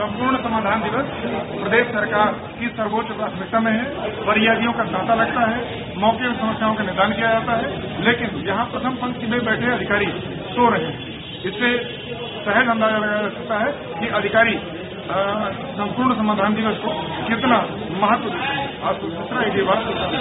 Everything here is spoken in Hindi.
संपूर्ण समाधान दिवस प्रदेश सरकार की सर्वोच्च प्राथमिकता में है। फरियादियों का तांता लगता है, मौके पर समस्याओं का निदान किया जाता है, लेकिन यहाँ प्रथम पंक्ति में बैठे अधिकारी सो रहे हैं। इससे सहज अंदाजा लगाया जा सकता है कि अधिकारी संपूर्ण समाधान दिवस को कितना महत्व देते हैं। आपको दूसरा एक बात